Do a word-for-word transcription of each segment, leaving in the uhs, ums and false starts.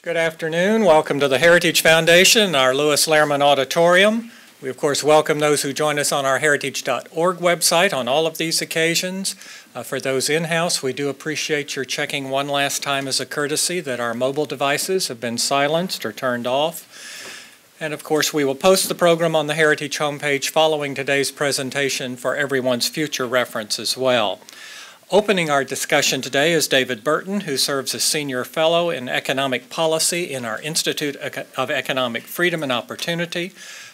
Good afternoon. Welcome to the Heritage Foundation, our Lewis Lehrman Auditorium. We, of course, welcome those who join us on our heritage dot org website on all of these occasions. Uh, for those in-house, we do appreciate your checking one last time as a courtesy that our mobile devices have been silenced or turned off. And, of course, we will post the program on the Heritage homepage following today's presentation for everyone's future reference as well. Opening our discussion today is David Burton, who serves as Senior Fellow in Economic Policy in our Institute of Economic Freedom and Opportunity.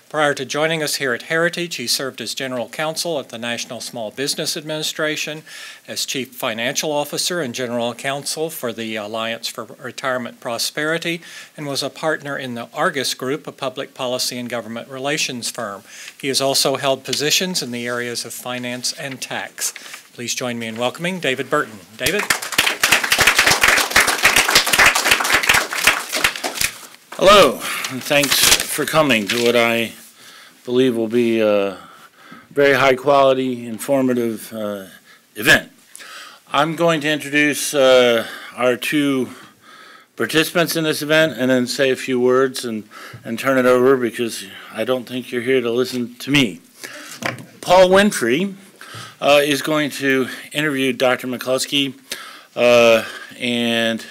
Prior to joining us here at Heritage, he served as General Counsel at the National Small Business Administration, as Chief Financial Officer and General Counsel for the Alliance for Retirement Prosperity, and was a partner in the Argus Group, a public policy and government relations firm. He has also held positions in the areas of finance and tax. Please join me in welcoming David Burton. David. Hello, and thanks for coming to what I believe will be a very high-quality, informative uh, event. I'm going to introduce uh, our two participants in this event and then say a few words and, and turn it over, because I don't think you're here to listen to me. Paul Winfrey Uh, is going to interview Doctor McCloskey, uh, and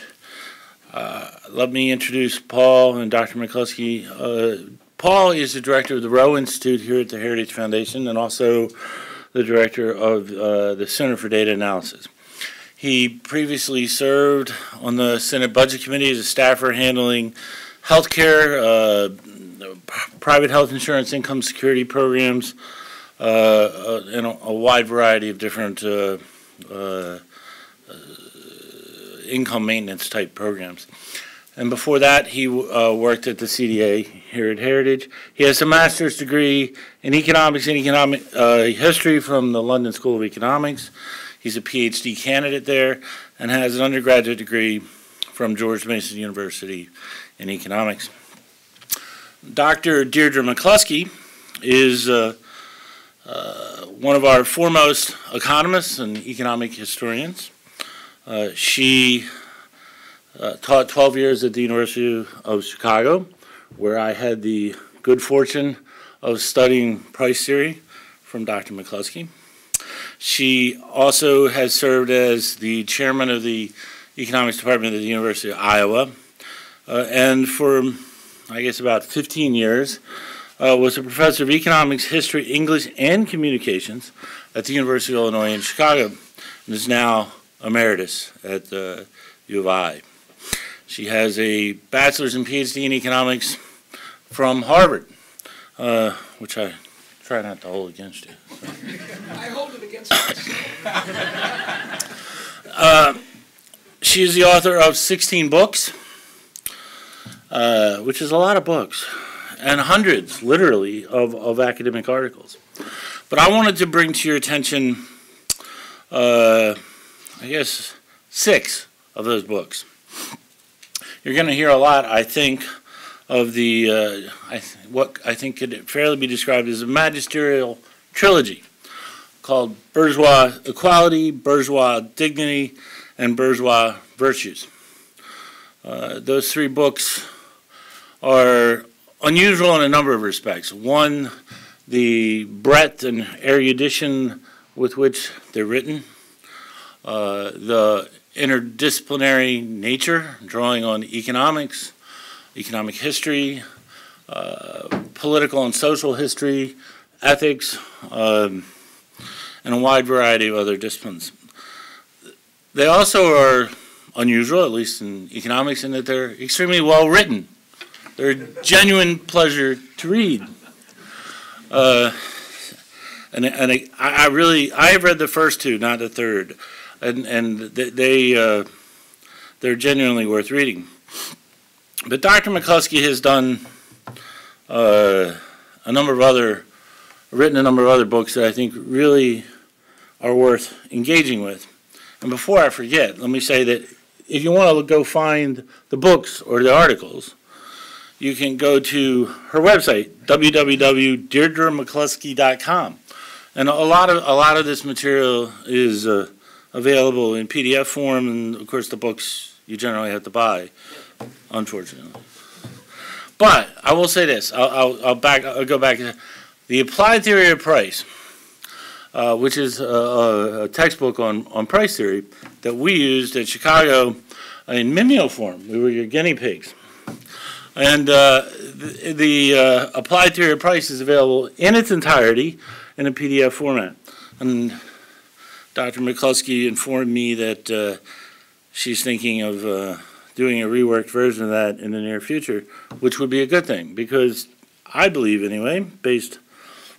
uh, let me introduce Paul and Doctor McCloskey. Uh, Paul is the director of the Rowe Institute here at the Heritage Foundation, and also the director of uh, the Center for Data Analysis. He previously served on the Senate Budget Committee as a staffer handling healthcare, uh, private health insurance, income security programs, Uh, uh, in a, a wide variety of different uh, uh, uh, income maintenance type programs. And before that, he uh, worked at the C D A here at Heritage. He has a master's degree in economics and economic uh, history from the London School of Economics. He's a PhD candidate there and has an undergraduate degree from George Mason University in economics. Doctor Deirdre McCloskey is uh, Uh, one of our foremost economists and economic historians. Uh, she uh, taught twelve years at the University of Chicago, where I had the good fortune of studying price theory from Doctor McCloskey. She also has served as the chairman of the economics department at the University of Iowa, uh, and for, I guess, about fifteen years, Uh, was a professor of economics, history, English, and communications at the University of Illinois in Chicago, and is now emeritus at uh, U of I. She has a bachelor's and PhD in economics from Harvard, uh, which I try not to hold against you. So. I hold it against you. uh, she is the author of sixteen books, uh, which is a lot of books, and hundreds, literally, of, of academic articles. But I wanted to bring to your attention, uh, I guess, six of those books. You're going to hear a lot, I think, of the uh, I th what I think could fairly be described as a magisterial trilogy called Bourgeois Equality, Bourgeois Dignity, and Bourgeois Virtues. Uh, those three books are unusual in a number of respects. One, the breadth and erudition with which they're written, uh, the interdisciplinary nature, drawing on economics, economic history, uh, political and social history, ethics, um, and a wide variety of other disciplines. They also are unusual, at least in economics, in that they're extremely well written. They're a genuine pleasure to read. Uh, and and I, I really, I have read the first two, not the third. And, and they, uh, they're genuinely worth reading. But Doctor McCloskey has done uh, a number of other, written a number of other books that I think really are worth engaging with. And before I forget, let me say that if you want to go find the books or the articles, you can go to her website, w w w dot deirdre mccluskey dot com, and a lot of a lot of this material is uh, available in P D F form, and of course the books you generally have to buy unfortunately. But I will say this. I'll, I'll, I'll back. I'll go back. The Applied Theory of Price, uh, which is a, a textbook on on price theory that we used at Chicago in mimeo form. We were your guinea pigs. And uh, the, the uh, Applied Theory of Price is available in its entirety in a P D F format. And Doctor McCloskey informed me that uh, she's thinking of uh, doing a reworked version of that in the near future, which would be a good thing, because I believe, anyway, based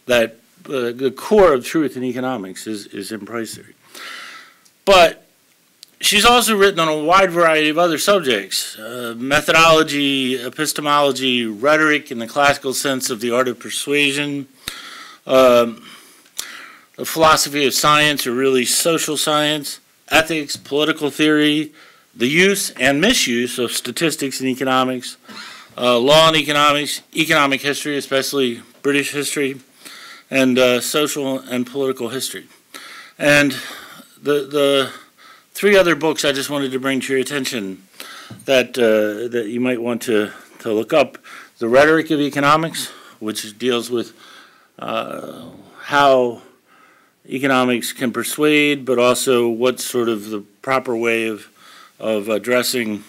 that uh, the core of truth in economics is, is in price theory. But she's also written on a wide variety of other subjects, uh, methodology, epistemology, rhetoric in the classical sense of the art of persuasion, um, the philosophy of science, or really social science, ethics, political theory, the use and misuse of statistics in economics, uh, law in economics, economic history, especially British history, and uh, social and political history. And the the... Three other books I just wanted to bring to your attention that uh, that you might want to, to look up. The Rhetoric of Economics, which deals with uh, how economics can persuade, but also what's sort of the proper way of, of addressing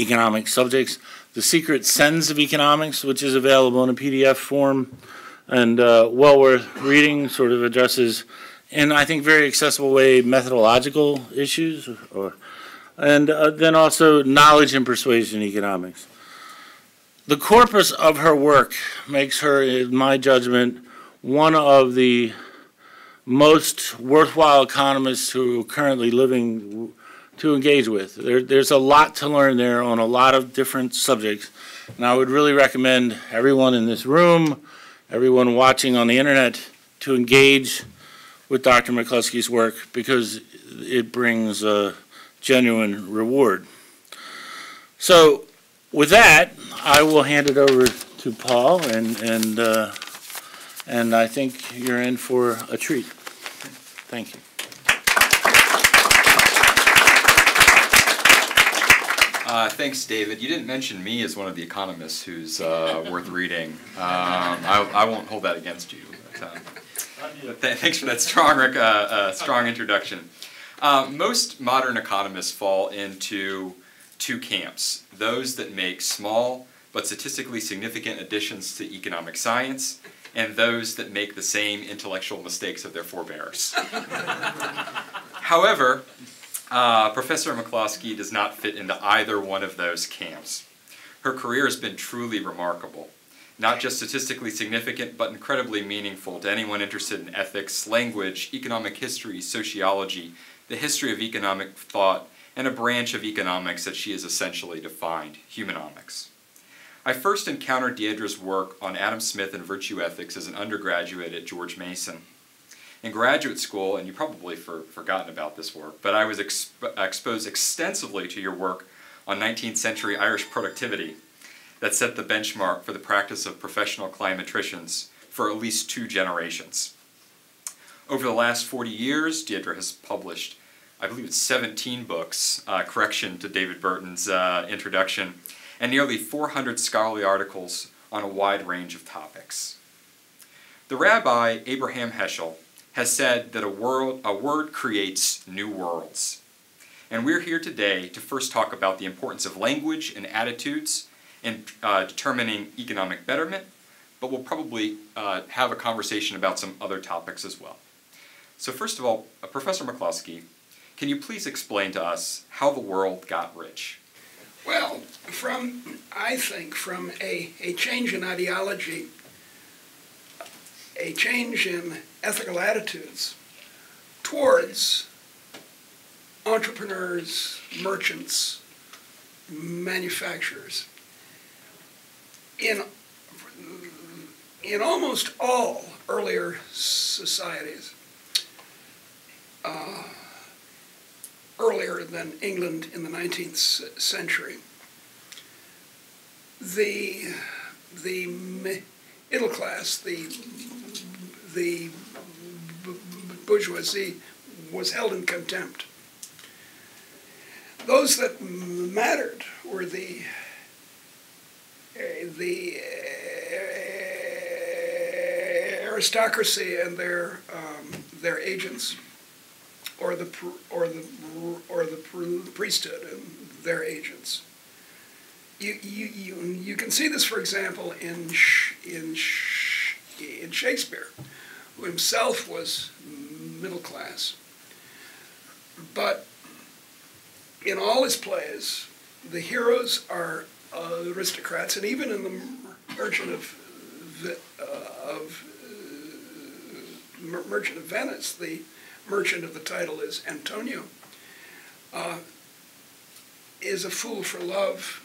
economic subjects. The Secret Sense of Economics, which is available in a P D F form and uh, well worth reading, sort of addresses, in I think very accessible way, methodological issues, or, and uh, then also Knowledge and Persuasion in Economics. The corpus of her work makes her, in my judgment, one of the most worthwhile economists who are currently living to engage with. There, there's a lot to learn there on a lot of different subjects, and I would really recommend everyone in this room, everyone watching on the internet, to engage with Doctor McCloskey's work, because it brings a genuine reward. So with that, I will hand it over to Paul, and, and, uh, and I think you're in for a treat. Thank you. Uh, thanks, David. You didn't mention me as one of the economists who's uh, worth reading. Um, I, I won't hold that against you. But, uh, But th thanks for that strong, uh, uh, strong introduction. Uh, most modern economists fall into two camps: those that make small but statistically significant additions to economic science, and those that make the same intellectual mistakes of their forebears. However, uh, Professor McCloskey does not fit into either one of those camps. Her career has been truly remarkable. Not just statistically significant, but incredibly meaningful to anyone interested in ethics, language, economic history, sociology, the history of economic thought, and a branch of economics that she has essentially defined, humanomics. I first encountered Deirdre's work on Adam Smith and virtue ethics as an undergraduate at George Mason. In graduate school, and you probably for, forgotten about this work, but I was exp- exposed extensively to your work on nineteenth century Irish productivity that set the benchmark for the practice of professional climatricians for at least two generations. Over the last forty years, Deirdre has published, I believe it's seventeen books, uh, correction to David Burton's uh, introduction, and nearly four hundred scholarly articles on a wide range of topics. The Rabbi Abraham Heschel has said that a, world, a word creates new worlds. And we're here today to first talk about the importance of language and attitudes in uh, determining economic betterment, but we'll probably uh, have a conversation about some other topics as well. So first of all, uh, Professor McCloskey, can you please explain to us how the world got rich? Well, from, I think, from a, a change in ideology, a change in ethical attitudes towards entrepreneurs, merchants, manufacturers. In, in almost all earlier societies, uh, earlier than England in the nineteenth century, the, the middle class, the, the bourgeoisie was held in contempt. those that mattered were the uh, the uh, aristocracy and their um, their agents, or the or the or the priesthood and their agents. You you you you can see this, for example, in in in Shakespeare, who himself was middle class, but in all his plays, the heroes are uh, aristocrats, and even in the Merchant of the, uh, of uh, Merchant of Venice, the merchant of the title is Antonio. Uh, is a fool for love,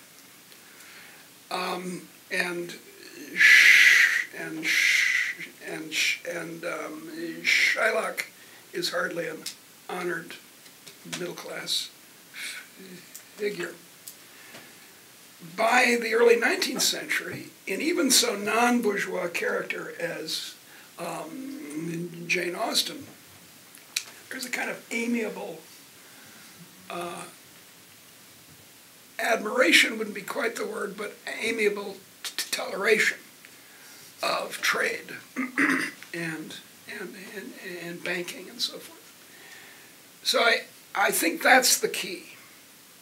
um, and sh and sh and sh and um, Shylock is hardly an honored middle class figure. By the early nineteenth century, in even so non-bourgeois character as um, Jane Austen, there's a kind of amiable uh, admiration, wouldn't be quite the word, but amiable t toleration of trade and, and, and, and banking and so forth. So I, I think that's the key.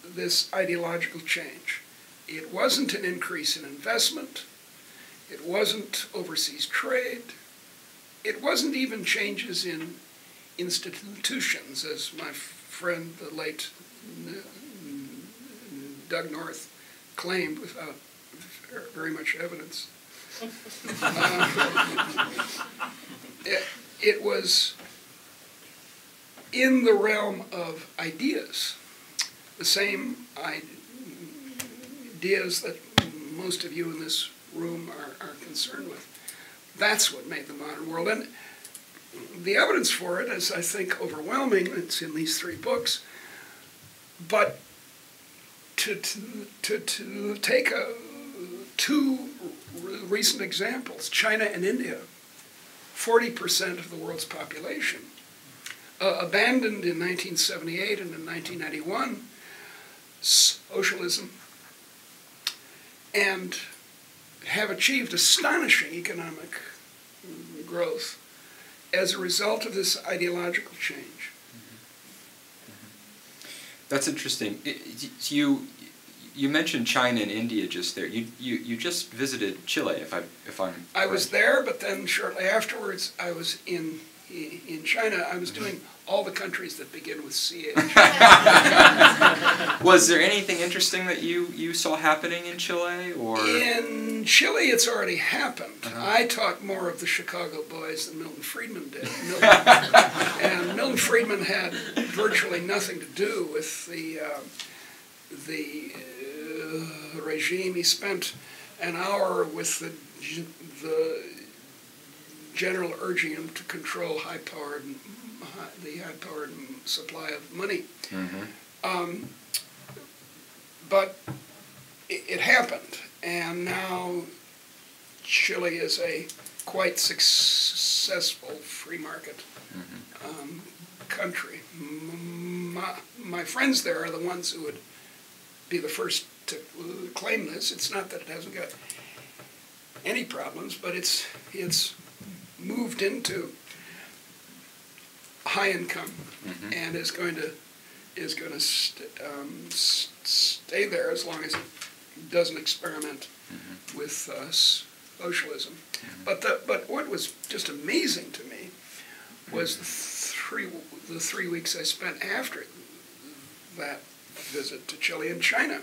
This ideological change. It wasn't an increase in investment. It wasn't overseas trade. It wasn't even changes in institutions, as my friend, the late Doug North, claimed without very much evidence. um, it, it was in the realm of ideas. The same ideas that most of you in this room are, are concerned with. That's what made the modern world. And the evidence for it is, I think, overwhelming. It's in these three books. But to, to, to, to take a, two recent examples, China and India, forty percent of the world's population, uh, abandoned in nineteen seventy-eight and in nineteen ninety-one, socialism, and have achieved astonishing economic growth as a result of this ideological change. Mm-hmm. Mm-hmm. That's interesting. It, you you mentioned China and India just there. You you, you just visited Chile, if I if I'm. I correct. was there, but then shortly afterwards, I was in in China. I was mm-hmm. doing all the countries that begin with C H. Was there anything interesting that you, you saw happening in Chile? Or in Chile, it's already happened. Uh-huh. I taught more of the Chicago Boys than Milton Friedman did. Milton, and Milton Friedman had virtually nothing to do with the, uh, the uh, regime. He spent an hour with the, the general urging him to control high-powered and the high-powered supply of money. Mm-hmm. um, but it, it happened, and now Chile is a quite successful free market mm-hmm. um, country. My, my friends there are the ones who would be the first to claim this. It's not that it hasn't got any problems, but it's, it's moved into high income, mm-hmm. and is going to is going to st um, st stay there as long as it doesn't experiment mm-hmm. with uh, socialism. Mm-hmm. But the but what was just amazing to me was the three the three weeks I spent after that visit to Chile and China,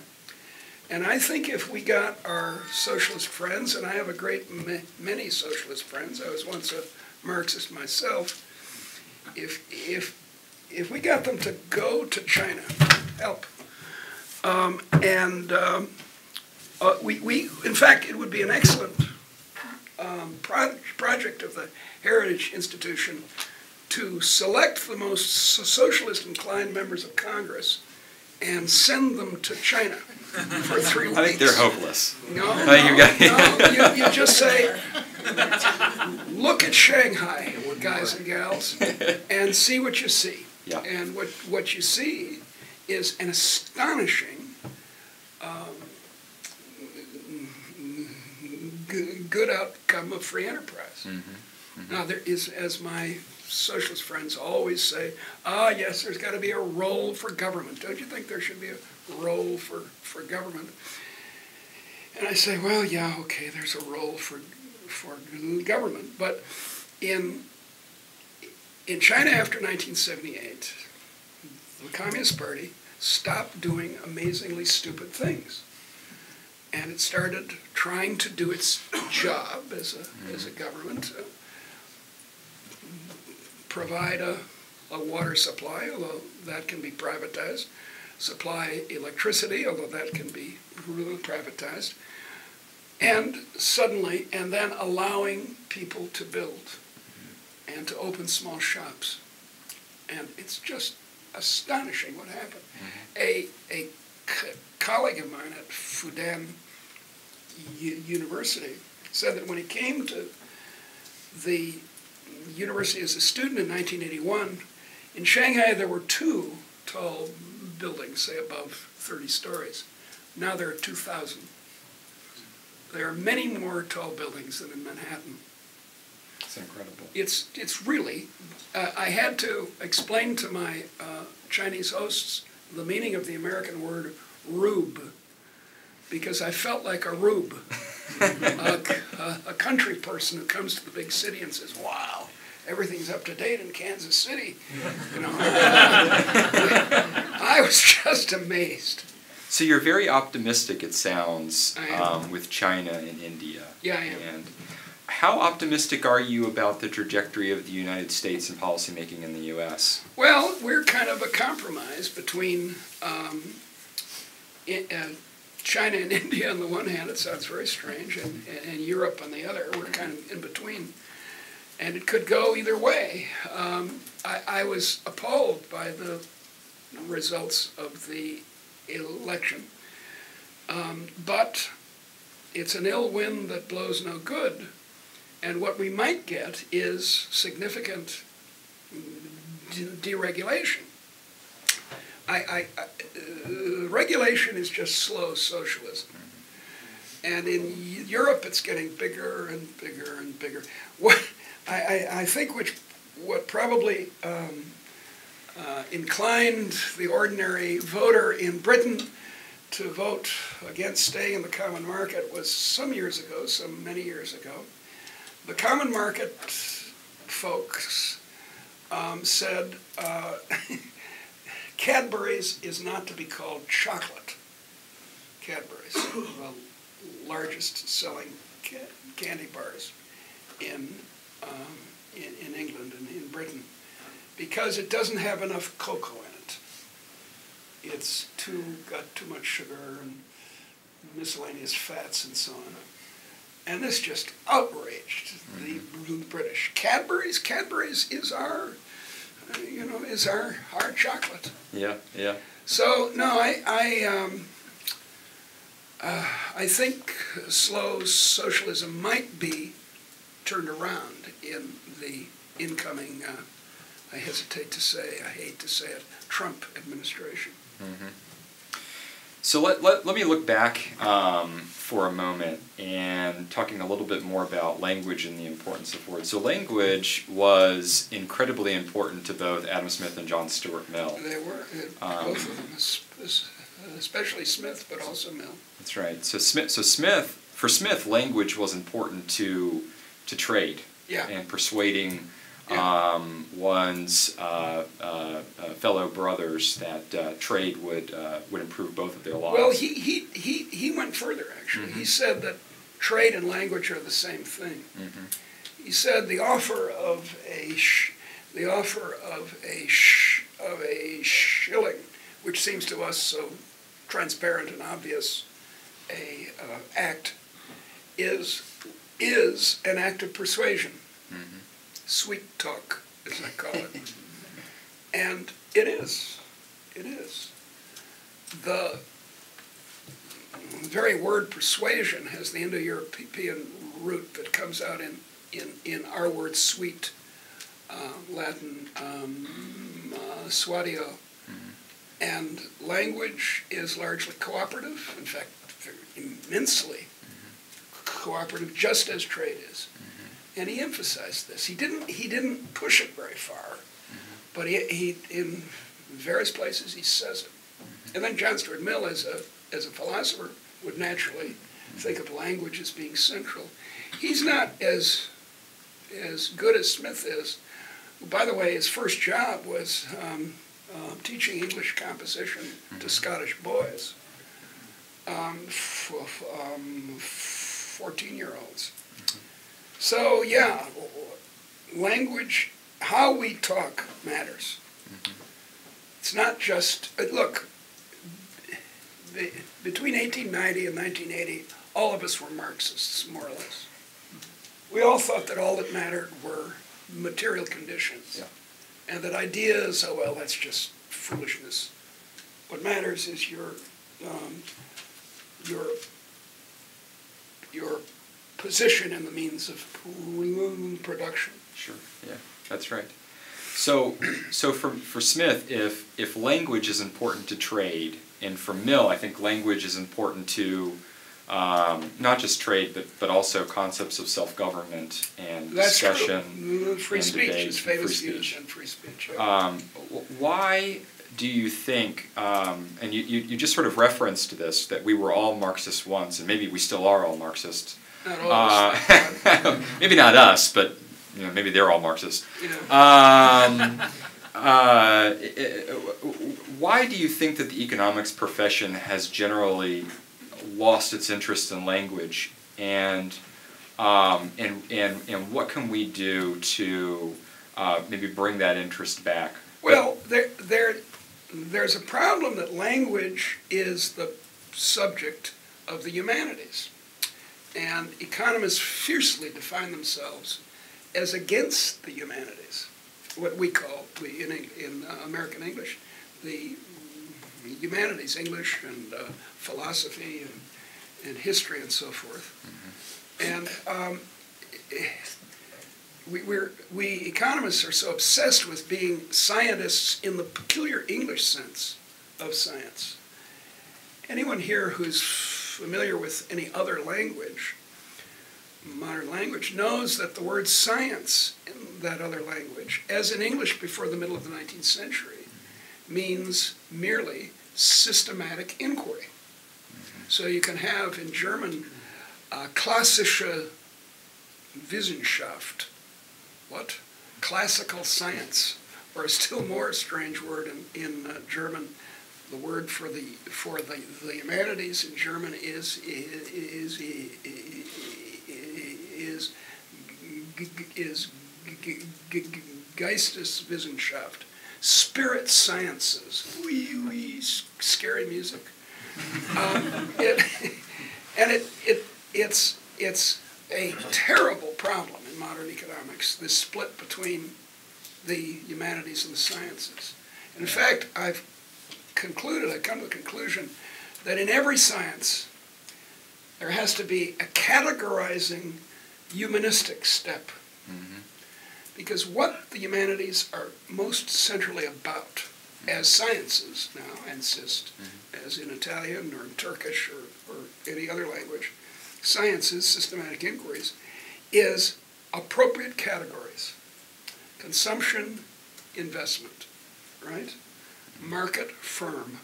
and I think if we got our socialist friends, and I have a great m many socialist friends. I was once a Marxist myself. If if if we got them to go to China, help, um, and um, uh, we we in fact it would be an excellent um, pro project of the Heritage Institution to select the most socialist inclined members of Congress and send them to China for three weeks. I think they're hopeless. No, no, no, you, no you, you just say, look at Shanghai, guys and gals, and see what you see. Yeah. And what what you see is an astonishing um, good outcome of free enterprise. Mm-hmm. Mm-hmm. Now, there is, as my socialist friends always say, ah, yes, there's got to be a role for government. Don't you think there should be a role for, for government? And I say, well, yeah, okay, there's a role for, for government. But in, in China after nineteen seventy-eight, the Communist Party stopped doing amazingly stupid things. And it started trying to do its job as a, mm-hmm. as a government, uh, provide a, a water supply, although that can be privatized, supply electricity, although that can be privatized, and suddenly, and then allowing people to build and to open small shops. And it's just astonishing what happened. A, a colleague of mine at Fudan University said that when he came to the university as a student in nineteen eighty-one, in Shanghai there were two tall buildings, say above thirty stories. Now there are two thousand. There are many more tall buildings than in Manhattan. It's incredible. It's, it's really, uh, I had to explain to my uh, Chinese hosts the meaning of the American word rube, because I felt like a rube. a, a, a country person who comes to the big city and says, wow, everything's up to date in Kansas City. You know, I was just amazed. So you're very optimistic, it sounds, um, with China and India. Yeah, I am. And how optimistic are you about the trajectory of the United States and policymaking in the U S? Well, we're kind of a compromise between um, it, uh, China and India on the one hand, it sounds very strange, and, and Europe on the other. We're kind of in between. And it could go either way. Um, I, I was appalled by the results of the election. Um, but it's an ill wind that blows no good. And what we might get is significant de deregulation. I, I, uh, regulation is just slow socialism. And in Europe, it's getting bigger and bigger and bigger. What I, I, I think which, what probably um, uh, inclined the ordinary voter in Britain to vote against staying in the common market was some years ago, some many years ago, the common market folks um, said, uh, Cadbury's is not to be called chocolate. Cadbury's, the largest selling ca candy bars in, um, in, in England and in Britain, because it doesn't have enough cocoa in it. It's too, got too much sugar and miscellaneous fats and so on. And this just outraged the British. Cadbury's, Cadbury's is our... you know, is our, our chocolate. Yeah, yeah. So, no, I, I, um, uh, I think slow socialism might be turned around in the incoming, uh, I hesitate to say, I hate to say it, Trump administration. Mm-hmm. So let, let, let me look back um, for a moment and talking a little bit more about language and the importance of words. So language was incredibly important to both Adam Smith and John Stuart Mill. They were, um, both of them, especially Smith, but also Mill. That's right. So Smith, so Smith, for Smith, language was important to to trade, yeah, and persuading, yeah, um, one's uh, uh, uh, fellow brothers that uh, trade would uh, would improve both of their lives. Well, he he he, he went further actually. Mm-hmm. He said that trade and language are the same thing. Mm-hmm. He said the offer of a sh the offer of a sh of a shilling, which seems to us so transparent and obvious a uh, act, is is an act of persuasion. Mm-hmm. Sweet talk, as I call it. And it is. It is. The very word persuasion has the Indo-European root that comes out in, in, in our word sweet, uh, Latin um, uh, suadio, mm-hmm, And language is largely cooperative, in fact, immensely cooperative, just as trade is. And he emphasized this. He didn't, he didn't push it very far, but he, he, in various places he says it. And then John Stuart Mill, as a, as a philosopher, would naturally think of language as being central. He's not as, as good as Smith is. By the way, his first job was um, uh, teaching English composition to Scottish boys, um, f um, fourteen-year-olds. So yeah, language, how we talk matters. It's not just, look, between eighteen ninety and nineteen eighty, all of us were Marxists, more or less. We all thought that all that mattered were material conditions. Yeah. And that ideas, oh well, that's just foolishness. What matters is your, um, your, your position in the means of production. Sure, yeah, that's right. So, so for, for Smith, if, if language is important to trade, and for Mill, I think language is important to um, not just trade, but, but also concepts of self-government and That's discussion true. Free and speech debate, is famous free speech. And free speech. Um, why do you think, um, and you, you, you just sort of referenced this, that we were all Marxists once, and maybe we still are all Marxists. Not all uh, maybe not us, but you know, maybe they're all Marxists. Yeah. Um, Uh, why do you think that the economics profession has generally lost its interest in language, and um, and and and what can we do to uh, maybe bring that interest back? Well, there there there's a problem that language is the subject of the humanities, and economists fiercely define themselves as against the humanities. What we call, we, in, in uh, American English, the humanities, English and uh, philosophy and, and history and so forth. Mm-hmm. And um, we, we're, we economists are so obsessed with being scientists in the peculiar English sense of science. Anyone here who's familiar with any other language, modern language, knows that the word science in that other language, as in English before the middle of the nineteenth century, means merely systematic inquiry. So you can have in German, uh, klassische Wissenschaft, what? Classical science, or a still more strange word in, in uh, German. The word for the, for the, the humanities in German is, is, is, is is is Geisteswissenschaft, spirit sciences, wee wee, scary music, um, it, and it it it's it's a terrible problem in modern economics. This split between the humanities and the sciences. And in fact, I've concluded, I come to the conclusion that in every science, there has to be a categorizing humanistic step. Mm-hmm. Because what the humanities are most centrally about, as sciences now, insist, mm-hmm. as in Italian or in Turkish or, or any other language, sciences, systematic inquiries, is appropriate categories. Consumption, investment, right? Market, firm.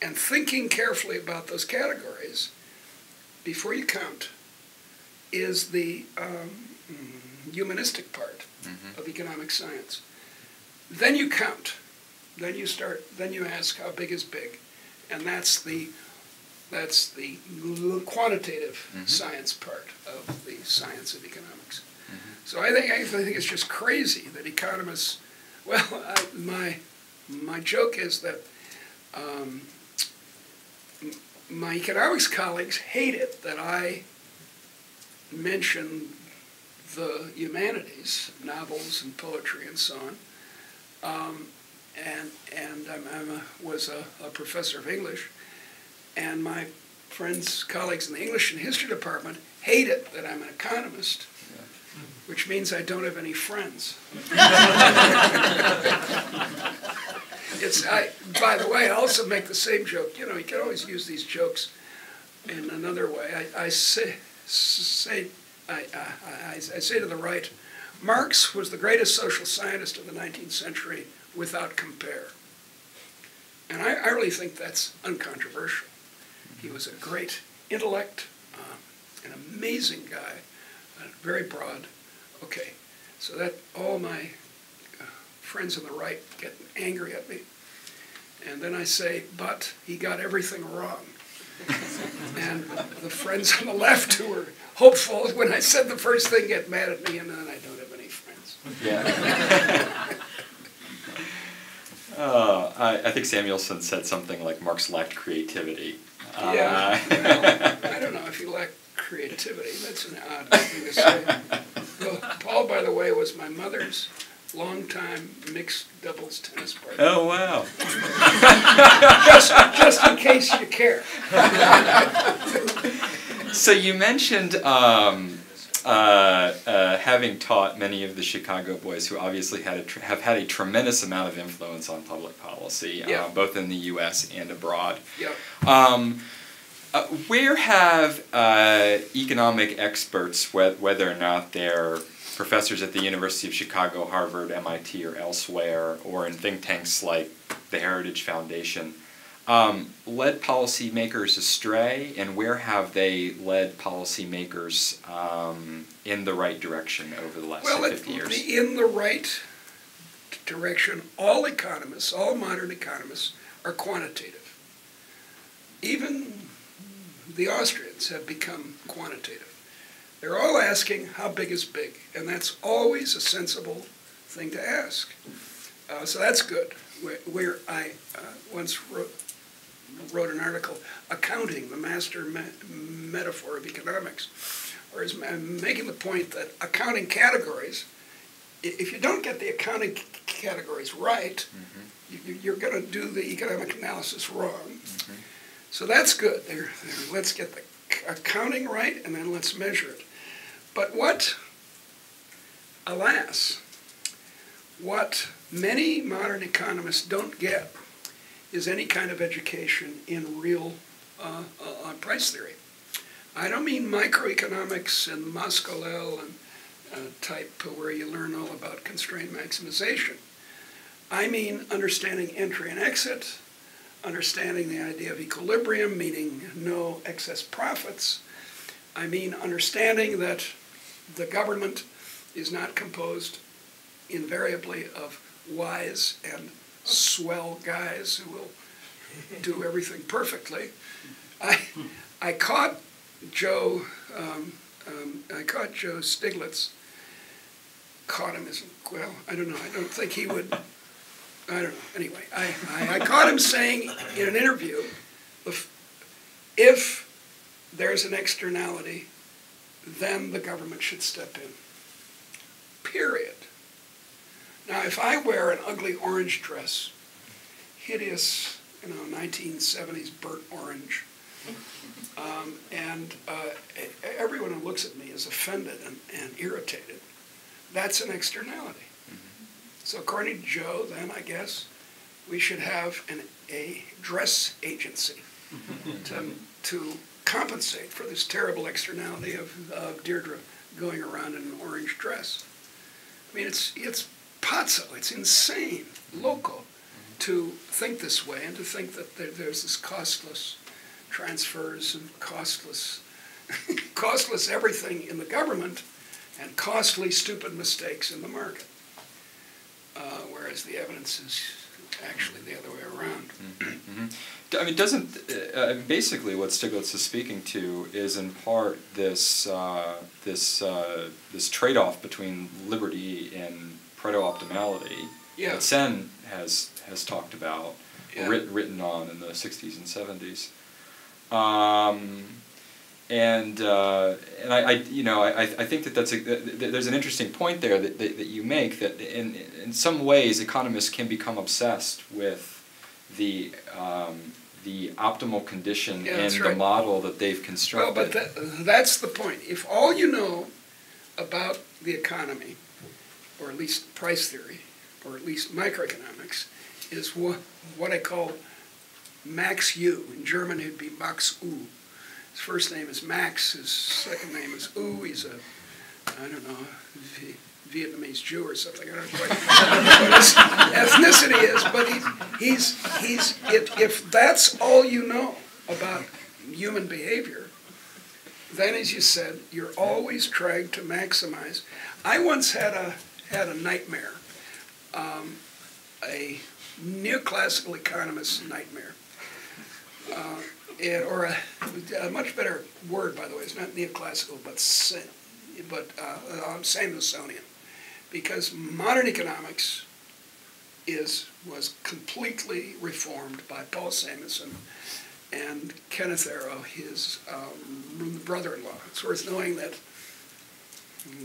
And thinking carefully about those categories before you count, is the um, humanistic part mm-hmm. of economic science. Then you count. Then you start. Then you ask, how big is big? And that's the that's the quantitative mm-hmm. science part of the science of economics. Mm-hmm. So I think I think it's just crazy that economists. Well, I, my my joke is that. Um, My economics colleagues hate it that I mention the humanities, novels and poetry and so on. Um, and and I'm, I'm a, was a, a professor of English. And my friends, colleagues in the English and history department hate it that I'm an economist, yeah. which means I don't have any friends. it's, I, by the way, I also make the same joke. You know, you can always use these jokes in another way. I, I say, say, I, I, I say to the right, Marx was the greatest social scientist of the nineteenth century without compare. And I, I really think that's uncontroversial. He was a great intellect, um, an amazing guy, uh, very broad. Okay, so that all my uh, friends on the right get angry at me. And then I say, but he got everything wrong. And the friends on the left who were hopeful when I said the first thing get mad at me, and then I don't have any friends. Yeah. uh, I, I think Samuelson said something like Marx lacked creativity. Yeah, uh, you know, I don't know if he lacked creativity. That's an odd thing to say. Well, Paul, by the way, was my mother's long-time mixed doubles tennis partner. Oh, wow. just, just in case you care. So you mentioned um, uh, uh, having taught many of the Chicago boys who obviously had a tr have had a tremendous amount of influence on public policy, yeah. uh, both in the U S and abroad. Yeah. Um, uh, where have uh, economic experts, wh whether or not they're professors at the University of Chicago, Harvard, M I T, or elsewhere, or in think tanks like the Heritage Foundation, Um, led policymakers astray, and where have they led policymakers um, in the right direction over the last well, say, fifty years? Well, in the right direction, all economists, all modern economists, are quantitative. Even the Austrians have become quantitative. They're all asking, how big is big? And that's always a sensible thing to ask. Uh, so that's good. Where, where I uh, once wrote, wrote an article, Accounting, the Master me Metaphor of Economics, or is making the point that accounting categories, if you don't get the accounting categories right, mm-hmm. you, you're going to do the economic analysis wrong. Mm-hmm. So that's good. They're, they're, let's get the accounting right, and then let's measure it. But what, alas, what many modern economists don't get is any kind of education in real uh, uh, price theory. I don't mean microeconomics and Mascarell and uh, type where you learn all about constraint maximization. I mean understanding entry and exit, understanding the idea of equilibrium, meaning no excess profits. I mean understanding that the government is not composed invariably of wise and swell guys who will do everything perfectly. I I caught Joe um, um, I caught Joe Stiglitz. Caught him as well. I don't know. I don't think he would. I don't know. Anyway, I I, I caught him saying in an interview, if, if there's an externality, then the government should step in. Period. Now, if I wear an ugly orange dress, hideous, you know, nineteen seventies burnt orange, um, and uh, everyone who looks at me is offended and, and irritated, that's an externality. Mm-hmm. So according to Joe, then, I guess, we should have an, a dress agency to, to compensate for this terrible externality of, of Deirdre going around in an orange dress. I mean, it's it's... Pazzo, it's insane, loco, to think this way and to think that there, there's this costless transfers and costless, costless everything in the government and costly, stupid mistakes in the market, uh, whereas the evidence is actually the other way around. Mm-hmm. I mean, doesn't, uh, basically what Stiglitz is speaking to is in part this, uh, this, uh, this trade-off between liberty and proto-optimality, yeah, that Sen has has talked about, yeah, writ, written on in the sixties and seventies, um, and uh, and I, I you know I I think that that's a, that there's an interesting point there that that, that you make, that in in some ways economists can become obsessed with the um, the optimal condition, yeah, and right, the model that they've constructed. Well, but that, that's the point. If all you know about the economy, or at least price theory, or at least microeconomics, is what, what I call Max U. In German, it'd be Max U. His first name is Max, his second name is U. He's a, I don't know, v Vietnamese Jew or something. I don't know what his ethnicity is, but he's, he's, he's if, if that's all you know about human behavior, then, as you said, you're always trying to maximize. I once had a, had a nightmare, um, a neoclassical economist's nightmare. Uh, it, or a, a much better word, by the way, it's not neoclassical, but, but uh, Samuelsonian. Because modern economics is, was completely reformed by Paul Samuelson and Kenneth Arrow, his um, brother-in-law. It's worth knowing that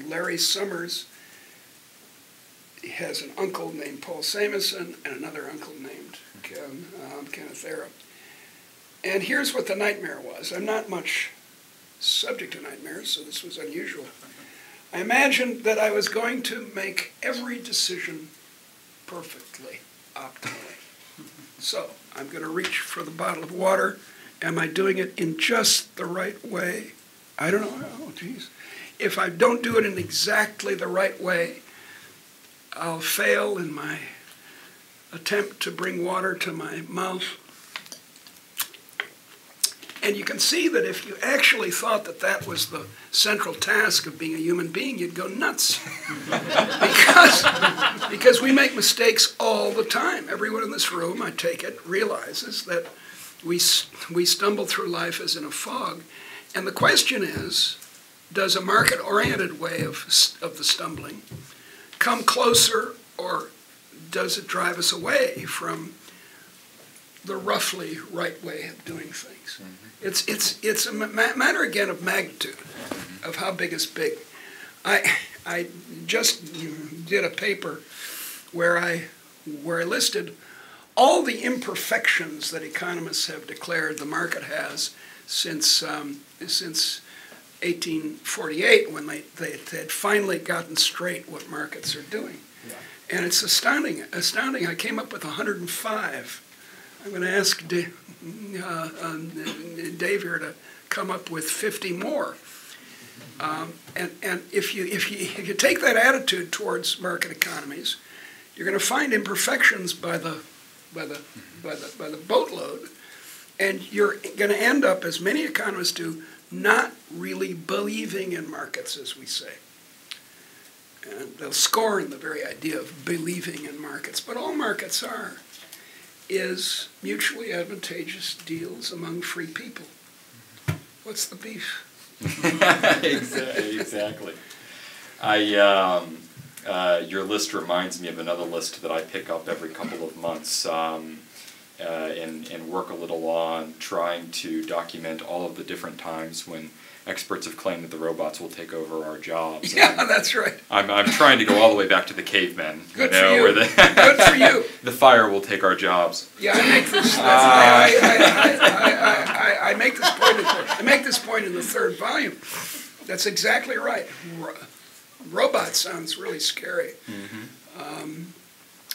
Larry Summers has an uncle named Paul Samuelson and another uncle named Ken, um, Kenneth Arrow. And here's what the nightmare was. I'm not much subject to nightmares, so this was unusual. I imagined that I was going to make every decision perfectly, optimally. So I'm going to reach for the bottle of water. Am I doing it in just the right way? I don't know. Oh, geez. If I don't do it in exactly the right way, I'll fail in my attempt to bring water to my mouth. And you can see that if you actually thought that that was the central task of being a human being, you'd go nuts. because, because we make mistakes all the time. Everyone in this room, I take it, realizes that we, we stumble through life as in a fog. And the question is, does a market-oriented way of, of the stumbling come closer, or does it drive us away from the roughly right way of doing things? Mm-hmm. It's it's it's a ma matter again of magnitude, of how big is big. I I just did a paper where I where I listed all the imperfections that economists have declared the market has since um, since eighteen forty-eight, when they, they had finally gotten straight what markets are doing. Yeah. And it's astounding. Astounding. I came up with one hundred and five. I'm going to ask Dave, uh, uh, Dave here to come up with fifty more. Um, and and if, you, if, you, if you take that attitude towards market economies, you're going to find imperfections by the, by the, by the, by the boatload. And you're going to end up, as many economists do, not really believing in markets, as we say. And they'll scorn the very idea of believing in markets. But all markets are is mutually advantageous deals among free people. What's the beef? Exactly. I, um, uh, your list reminds me of another list that I pick up every couple of months um, uh, and, and work a little on, trying to document all of the different times when experts have claimed that the robots will take over our jobs. Yeah, I'm, that's right. I'm, I'm trying to go all the way back to the cavemen. Good you know, for you. Where the Good for you. The fire will take our jobs. Yeah, I make this. Uh, I, I, I, I, I, I make this point. In, I make this point in the third volume. That's exactly right. Ro robot sounds really scary, mm-hmm. um,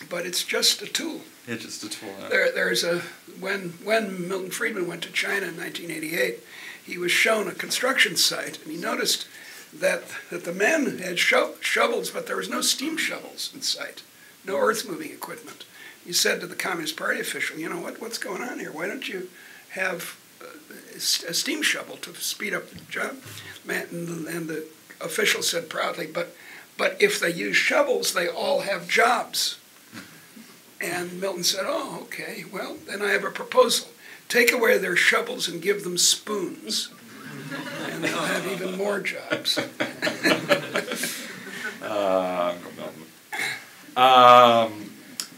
but it's just a tool. It's just a tool. Huh? There, there's a when when Milton Friedman went to China in nineteen eighty-eight. He was shown a construction site, and he noticed that, that the men had sho shovels, but there was no steam shovels in sight, no earth-moving equipment. He said to the Communist Party official, you know, what, what's going on here? Why don't you have a, a steam shovel to speed up the job? And, and the official said proudly, but, but if they use shovels, they all have jobs. And Milton said, oh, okay, well, then I have a proposal. Take away their shovels and give them spoons, and they'll have even more jobs. uh, um,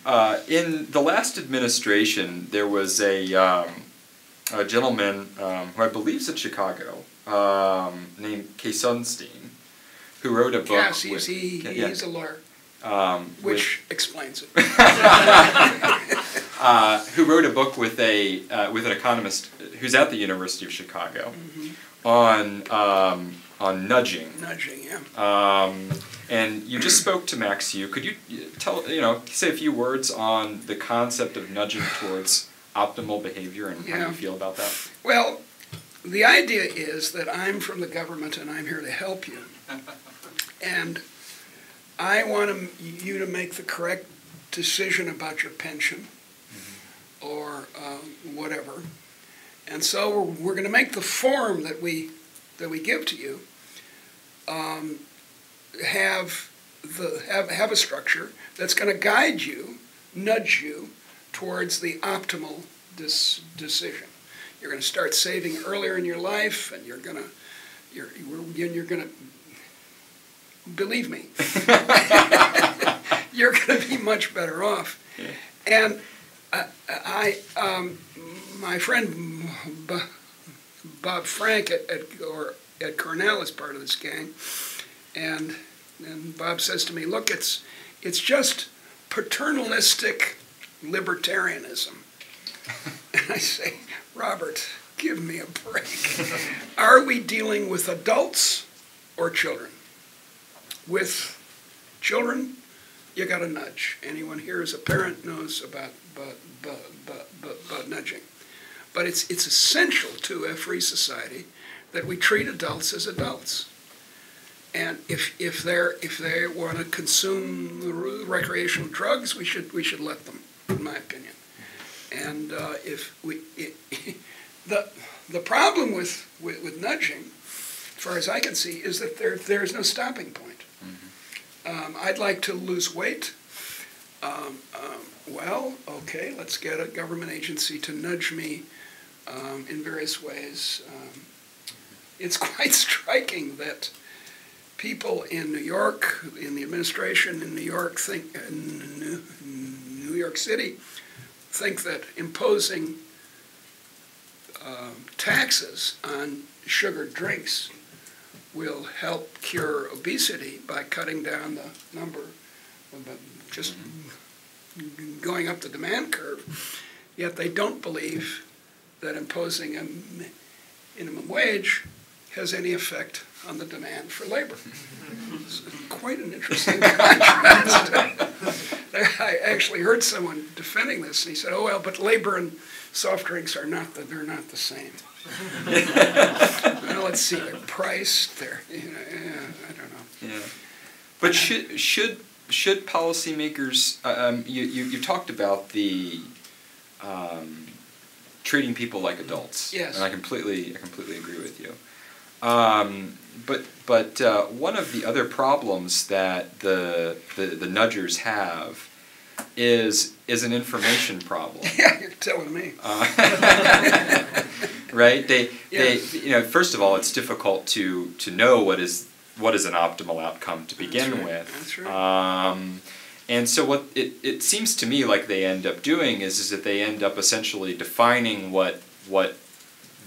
uh, in the last administration, there was a, um, a gentleman um, who I believe is at Chicago um, named Kay Sunstein, who wrote a book. Yes, he's, with, he, yeah, he's a lawyer, um, which with, explains it. Uh, who wrote a book with a uh, with an economist who's at the University of Chicago, mm-hmm. on um, on nudging. Nudging, yeah. Um, and you just spoke to Max Yu. Could you tell, you know, say a few words on the concept of nudging towards optimal behavior and yeah. how you feel about that? Well, the idea is that I'm from the government and I'm here to help you. And I want to, you to make the correct decision about your pension mm-hmm. or um, whatever. And so we're, we're going to make the form that we that we give to you um, have the have have a structure that's going to guide you, nudge you towards the optimal dis decision. You're going to start saving earlier in your life, and you're going to you're you're going to believe me, you're going to be much better off. Yeah. And uh, I um, my friend B Bob Frank at, at or at Cornell is part of this gang, and and Bob says to me, "Look, it's it's just paternalistic libertarianism." And I say, "Robert, give me a break. Are we dealing with adults or children? With children, you got to nudge. Anyone here as a parent knows about but but but but about nudging." But it's, it's essential to a free society that we treat adults as adults. And if, if, they're, if they want to consume recreational drugs, we should, we should let them, in my opinion. And uh, if we, it, the, the problem with, with, with nudging, as far as I can see, is that there, there is no stopping point. Mm-hmm. um, I'd like to lose weight. Um, um, well, okay, let's get a government agency to nudge me Um, in various ways. Um, it's quite striking that people in New York, in the administration in New York, think, uh, New York City, think that imposing uh, taxes on sugar drinks will help cure obesity by cutting down the number, just going up the demand curve, yet they don't believe that imposing a minimum wage has any effect on the demand for labor. It's quite an interesting contrast. I actually heard someone defending this, and he said, "Oh well, but labor and soft drinks are not the, they're not the same." Well, let's see, they're priced. They're you know, yeah, I don't know. Yeah, but should should should policymakers? Um, you you you talked about the. Um, treating people like adults, yes, and I completely, I completely agree with you. Um, but, but uh, one of the other problems that the the, the nudgers have is is an information problem. Yeah, you're telling me. Uh, right? They, yes. they, you know, first of all, it's difficult to to know what is what is an optimal outcome to begin That's right. with. That's right. Um, And so what it, it seems to me like they end up doing is, is that they end up essentially defining what what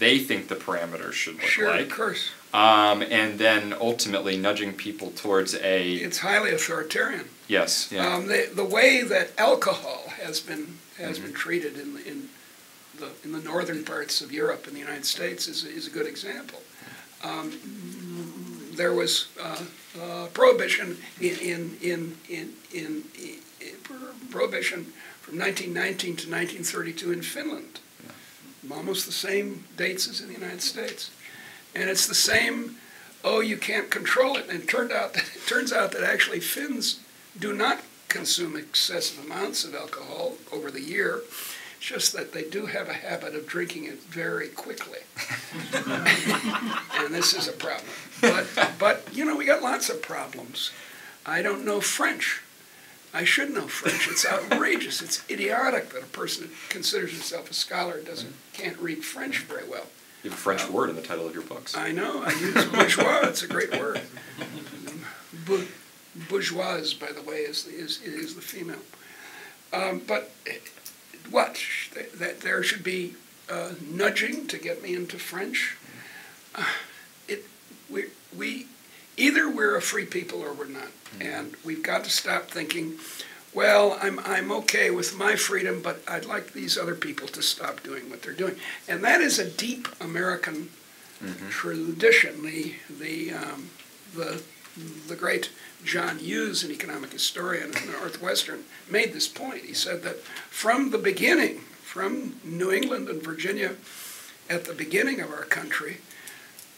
they think the parameters should look sure, like. Sure, of course. Um, and then ultimately nudging people towards a... It's highly authoritarian. Yes. Yeah. Um, the, the way that alcohol has been has mm-hmm. been treated in the, in, the, in the northern parts of Europe and the United States is, is a good example. Um, There was uh, uh, prohibition in in in in, in, in, in prohibition from nineteen nineteen to nineteen thirty-two in Finland, yeah. almost the same dates as in the United States, and it's the same. Oh, you can't control it, and it turned out that, it turns out that actually Finns do not consume excessive amounts of alcohol over the year. It's just that they do have a habit of drinking it very quickly, and this is a problem. But, but, you know, we got lots of problems. I don't know French. I should know French. It's outrageous. It's idiotic that a person that considers himself a scholar doesn't can't read French very well. You have a French um, word in the title of your books. I know. I use bourgeois. It's a great word. Bu bourgeoise, by the way, is the, is, is the female. Um, but what? That there should be uh, nudging to get me into French. Uh, it. We, we, either we're a free people or we're not, and we've got to stop thinking, well, I'm, I'm okay with my freedom, but I'd like these other people to stop doing what they're doing. And that is a deep American Mm-hmm. Traditionally, the, um, the, the great John Hughes, an economic historian at Northwestern, made this point. He said that from the beginning, from New England and Virginia, at the beginning of our country,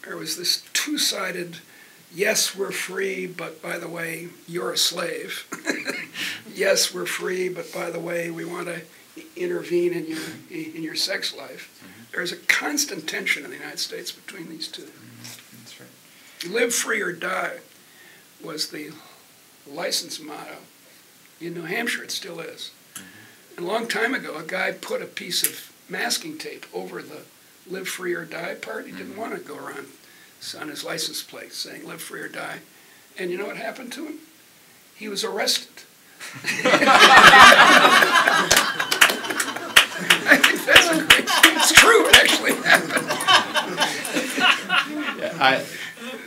there was this two-sided, yes, we're free, but by the way, you're a slave. Yes, we're free, but by the way, we want to intervene in your, in your sex life. There's a constant tension in the United States between these two. That's right. Live free or die was the license motto. In New Hampshire, it still is. Mm-hmm. And a long time ago, a guy put a piece of masking tape over the live free or die part. He mm-hmm. didn't want to go around on his license plate saying live free or die. And you know what happened to him? He was arrested. I think that's a great, it's true, it actually happened. Yeah, I,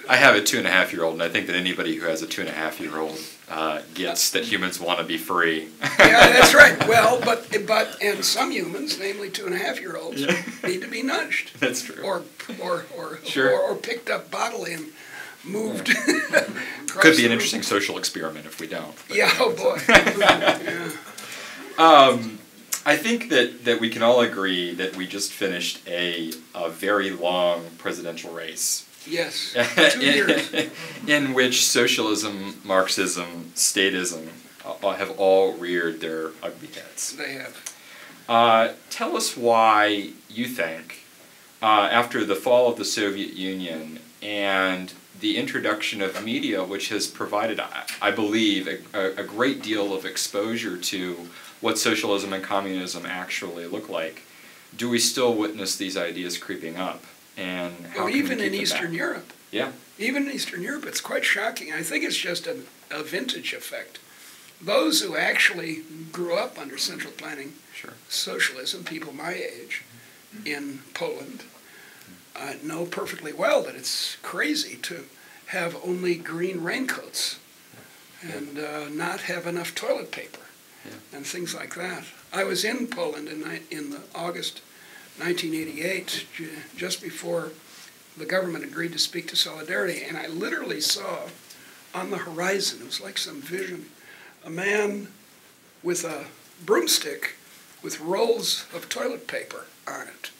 I have a two and a half year old, and I think that anybody who has a two and a half year old uh, gets that humans want to be free. Yeah, that's right. Well, but but and some humans, namely two and a half year olds, yeah. need to be nudged. That's true. Or or or sure. or, or picked up bodily and moved. Yeah. Could be an interesting social experiment if we don't. Yeah. Oh boy. Yeah. Um, I think that that we can all agree that we just finished a a very long presidential race. Yes, two years. in, in which socialism, Marxism, statism uh, have all reared their ugly heads. They have. Uh, tell us why you think, uh, after the fall of the Soviet Union and the introduction of media, which has provided, I, I believe, a, a great deal of exposure to what socialism and communism actually look like, do we still witness these ideas creeping up? And well, even in Eastern Europe. Yeah. Even in Eastern Europe, it's quite shocking. I think it's just a, a vintage effect. Those who actually grew up under central planning sure. socialism, people my age, mm-hmm. in Poland, uh, know perfectly well that it's crazy to have only green raincoats yeah. and uh, not have enough toilet paper yeah. and things like that. I was in Poland in, in the August nineteen eighty-eight, just before the government agreed to speak to solidarity, and I literally saw on the horizon, it was like some vision, a man with a broomstick with rolls of toilet paper on it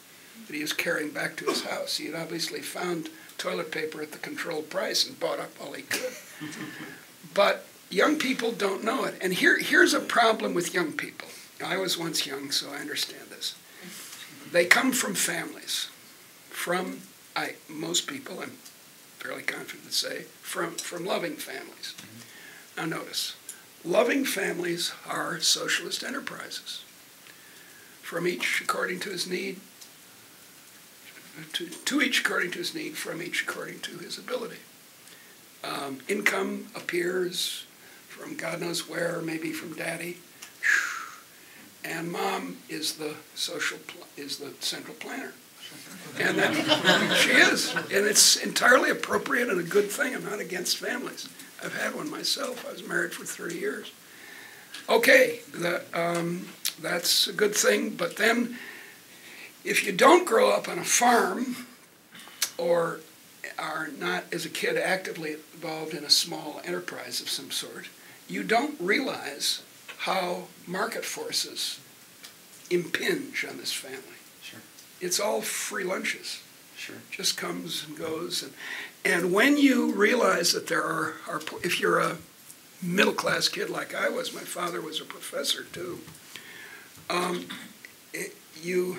that he was carrying back to his house. He had obviously found toilet paper at the controlled price and bought up all he could. But young people don't know it. And here, here's a problem with young people. I was once young, so I understand this. They come from families, from, I, most people, I'm fairly confident to say, from, from loving families. Mm-hmm. Now notice, loving families are socialist enterprises. From each according to his need, to, to each according to his need, from each according to his ability. Um, income appears from God knows where, maybe from daddy. And mom is the social pl is the central planner, and that, she is, and it's entirely appropriate and a good thing. I'm not against families. I've had one myself. I was married for thirty years. Okay, that um, that's a good thing. But then, if you don't grow up on a farm, or are not as a kid actively involved in a small enterprise of some sort, you don't realize how market forces impinge on this family. Sure. It's all free lunches. Sure. Just comes and goes. And, and when you realize that there are, are, if you're a middle-class kid like I was, my father was a professor too, um, it, you,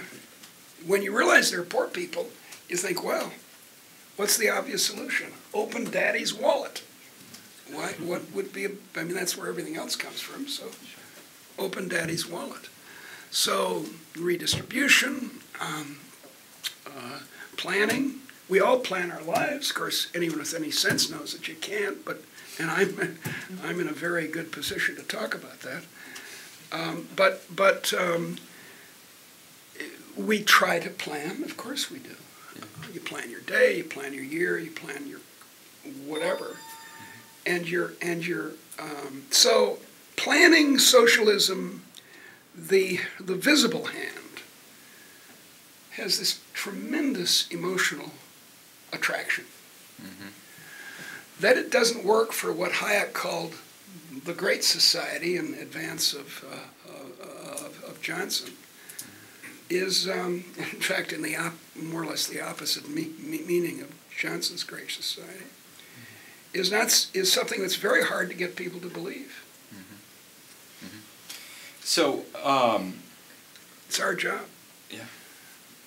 when you realize there are poor people, you think, well, what's the obvious solution? Open daddy's wallet. Why, what would be, a, I mean, that's where everything else comes from, so open daddy's wallet. So redistribution, um, uh, planning. We all plan our lives. Of course, anyone with any sense knows that you can't, but, and I'm, I'm in a very good position to talk about that. Um, but but um, we try to plan, of course we do. You plan your day, you plan your year, you plan your whatever. And your and your um, so planning socialism, the the visible hand has this tremendous emotional attraction. Mm-hmm. That it doesn't work for what Hayek called the Great Society in advance of, uh, of, of Johnson is, um, in fact, in the op more or less the opposite me me meaning of Johnson's Great Society, is, not, is something that's very hard to get people to believe. Mm-hmm. Mm-hmm. So... Um, it's our job. Yeah.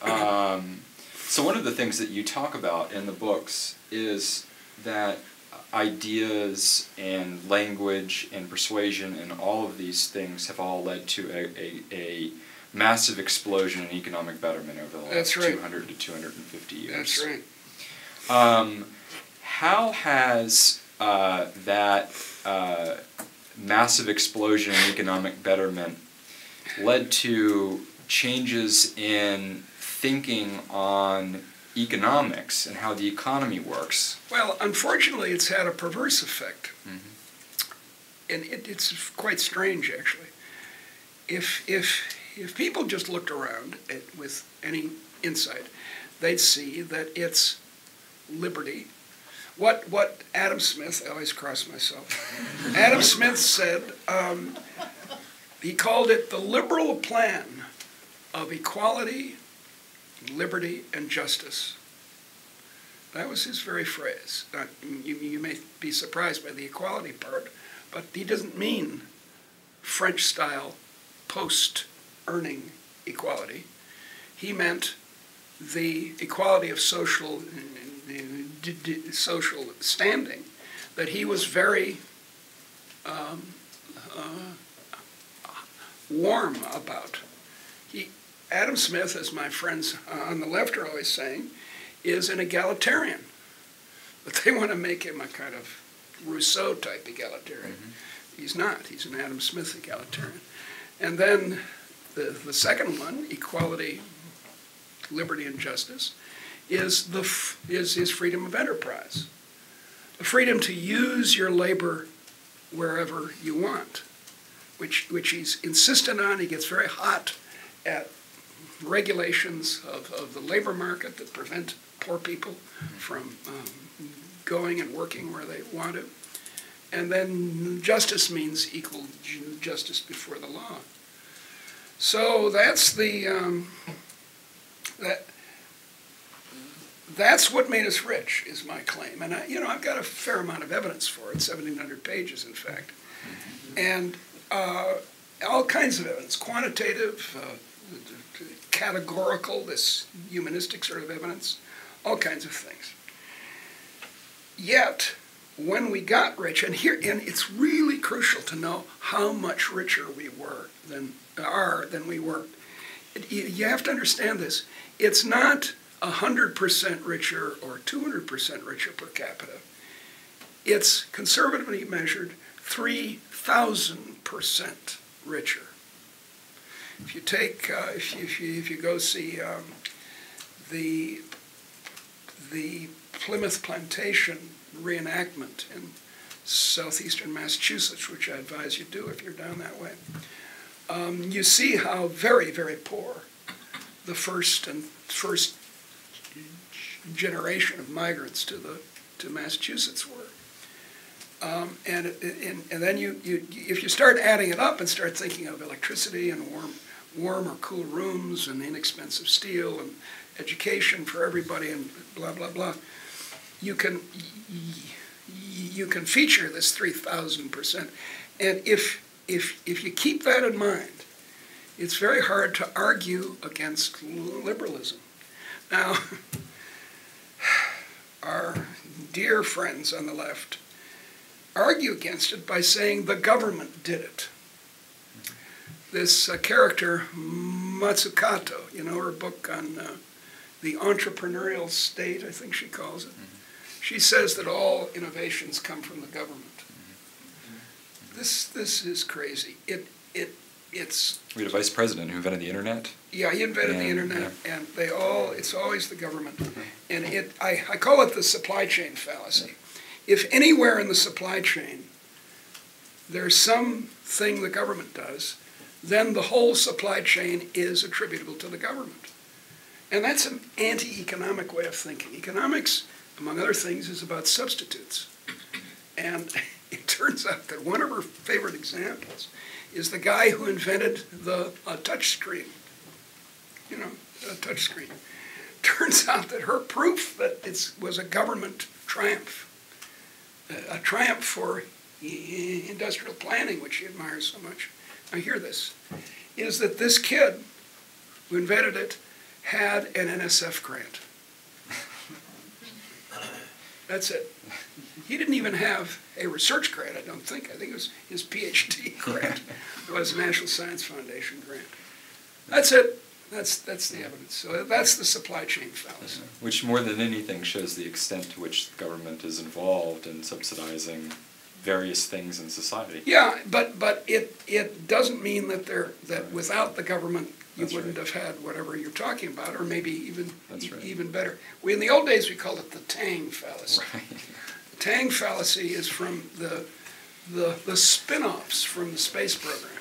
Um, so one of the things that you talk about in the books is that ideas and language and persuasion and all of these things have all led to a, a, a massive explosion in economic betterment over the last That's right. two hundred to two hundred fifty years. That's right. Um, how has uh, that uh, massive explosion in economic betterment led to changes in thinking on economics and how the economy works? Well, unfortunately, it's had a perverse effect. Mm-hmm. And it, it's quite strange, actually. If, if, if people just looked around at, with any insight, they'd see that it's liberty. What, what Adam Smith, I always cross myself, Adam Smith said, um, he called it the liberal plan of equality, liberty, and justice. That was his very phrase. Now, you, you may be surprised by the equality part, but he doesn't mean French-style post-earning equality. He meant the equality of social, social standing that he was very um, uh, warm about. He, Adam Smith, as my friends on the left are always saying, is an egalitarian. But they want to make him a kind of Rousseau-type egalitarian. Mm-hmm. He's not. He's an Adam Smith egalitarian. And then the, the second one, equality, liberty, and justice, is, the, is his freedom of enterprise. The freedom to use your labor wherever you want, which, which he's insistent on. He gets very hot at regulations of, of the labor market that prevent poor people from um, going and working where they want to. And then justice means equal justice before the law. So that's the, um, that, that's what made us rich, is my claim. And I, you know, I've got a fair amount of evidence for it, seventeen hundred pages, in fact. And uh, all kinds of evidence, quantitative, uh, categorical, this humanistic sort of evidence, all kinds of things. Yet, when we got rich, and here, and it's really crucial to know how much richer we were than are than we were. It, you have to understand this. It's not a hundred percent richer or two hundred percent richer per capita. It's conservatively measured three thousand percent richer. If you take, uh, if, you, if, you, if you go see um, the, the Plymouth Plantation reenactment in southeastern Massachusetts, which I advise you do if you're down that way, um, you see how very, very poor the first and first generation of migrants to the to Massachusetts were. Um, and, and, and then you, you, if you start adding it up and start thinking of electricity and warm, warm or cool rooms and inexpensive steel and education for everybody and blah, blah, blah, you can, you can feature this three thousand percent. And if, if, if you keep that in mind, it's very hard to argue against liberalism. Now, our dear friends on the left argue against it by saying the government did it. This uh, character, Mazzucato, you know, her book on uh, the entrepreneurial state, I think she calls it, mm-hmm. she says that all innovations come from the government. Mm-hmm. This this is crazy. It, it, it's... We had a vice president who invented the internet. Yeah, he invented and, the internet, yeah. and they all, it's always the government. Mm-hmm. And it, I, I call it the supply chain fallacy. Mm-hmm. If anywhere in the supply chain there's something the government does, then the whole supply chain is attributable to the government. And that's an anti-economic way of thinking. Economics among other things, is about substitutes. And it turns out that one of her favorite examples is the guy who invented the uh, touch screen. You know, a touch screen. Turns out that her proof that it was a government triumph, a triumph for industrial planning, which she admires so much. Now hear this, is that this kid who invented it had an N S F grant. That's it. He didn't even have a research grant, I don't think. I think it was his P H D grant. It was a National Science Foundation grant. That's it. That's, that's the evidence. So that's the supply chain fallacy. Which more than anything shows the extent to which the government is involved in subsidizing various things in society. Yeah, but, but it, it doesn't mean that, they're, that without the government you that's wouldn't right. have had whatever you're talking about, or maybe even, that's right. even better. We, in the old days we called it the Tang fallacy. Right. The Tang fallacy is from the, the, the spin-offs from the space program.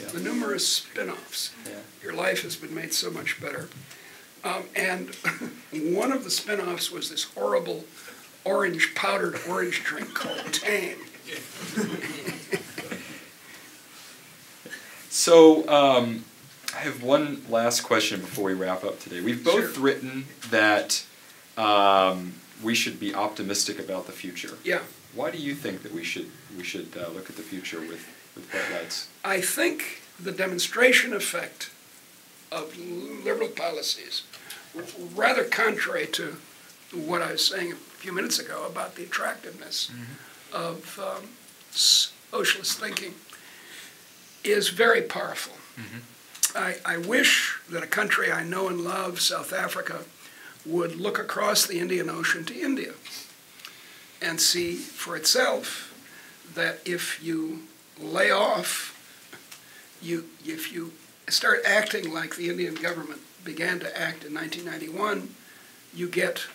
Yeah. The numerous spin-offs. Yeah. Your life has been made so much better. Um, and one of the spin-offs was this horrible orange powdered orange drink called Tang. So um, I have one last question before we wrap up today. We've both sure. written that um, we should be optimistic about the future. Yeah. Why do you think that we should we should uh, look at the future with? With bright lights? I think the demonstration effect of liberal policies, rather contrary to what I was saying a few minutes ago about the attractiveness mm-hmm. of um, socialist thinking, is very powerful. Mm-hmm. I, I wish that a country I know and love, South Africa, would look across the Indian Ocean to India and see for itself that if you lay off, you, if you start acting like the Indian government began to act in nineteen ninety-one, you get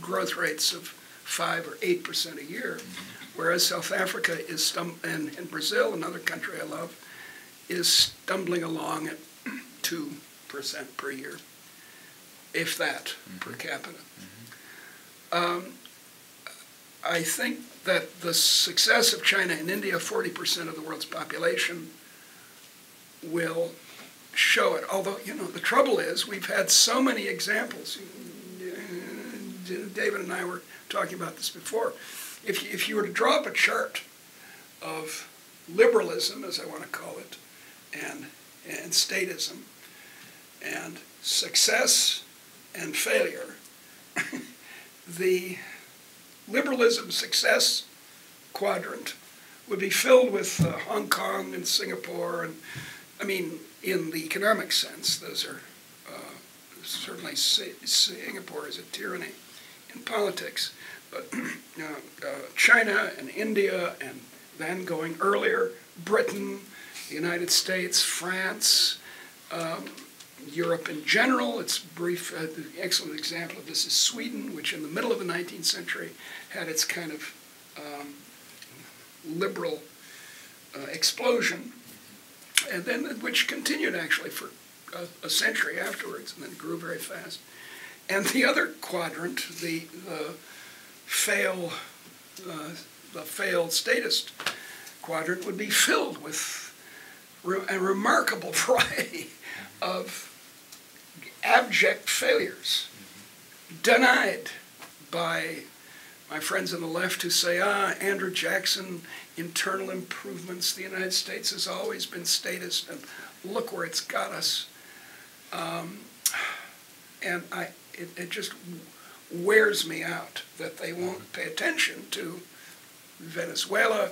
growth rates of five or eight percent a year, whereas South Africa is stum and, and Brazil, another country I love, is stumbling along at two percent per year, if that, mm-hmm. per capita. Mm-hmm. um, I think that the success of China and India, forty percent of the world's population, will show it. Although, you know, the trouble is we've had so many examples. David and I were talking about this before. If you, if you were to draw up a chart of liberalism, as I want to call it, and, and statism, and success and failure, the liberalism success quadrant would be filled with uh, Hong Kong and Singapore, and I mean, in the economic sense, those are uh, certainly Singapore is a tyranny in politics, but uh, uh, China and India, and then going earlier, Britain, the United States, France, um, Europe in general. It's brief, uh, the excellent example of this is Sweden, which in the middle of the nineteenth century had its kind of um, liberal uh, explosion, and then which continued actually for a, a century afterwards, and then grew very fast. And the other quadrant, the, the fail, uh, the failed statist quadrant, would be filled with re a remarkable variety of abject failures, denied by my friends on the left who say, ah, Andrew Jackson, internal improvements, the United States has always been statist, and look where it's got us. Um, and I, it, it just wears me out that they won't pay attention to Venezuela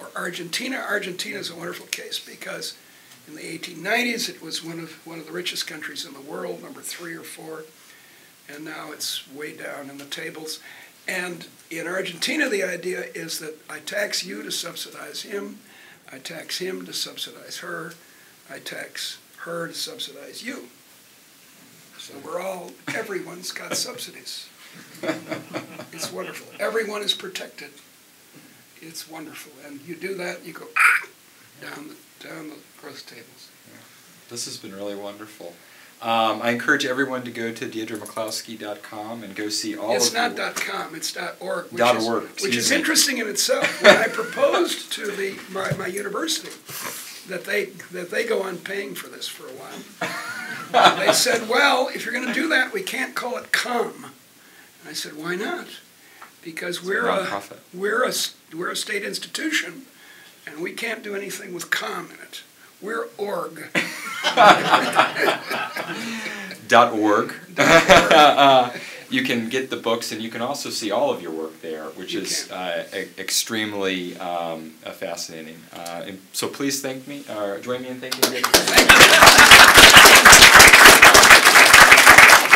or Argentina. Argentina is a wonderful case because in the eighteen nineties, it was one of, one of the richest countries in the world, number three or four, and now it's way down in the tables. And in Argentina, the idea is that I tax you to subsidize him, I tax him to subsidize her, I tax her to subsidize you. So we're all, everyone's got subsidies. It's wonderful. Everyone is protected. It's wonderful. And you do that, you go down the down the growth tables. Yeah. This has been really wonderful. Um, I encourage everyone to go to deirdre mccloskey dot com and go see all it's of the It's not .com, it's .org, which .org, is, org, which is interesting in itself. When I proposed to the my, my university that they, that they go on paying for this for a while, they said, well, if you're going to do that, we can't call it .com. And I said, why not? Because we're a, we're, a, we're a state institution, and we can't do anything with .com in it. We're .org. Dot .org. uh, you can get the books, and you can also see all of your work there, which you is uh, e extremely um, uh, fascinating. Uh, and so please thank me, or uh, join me in thanking you. Thank you.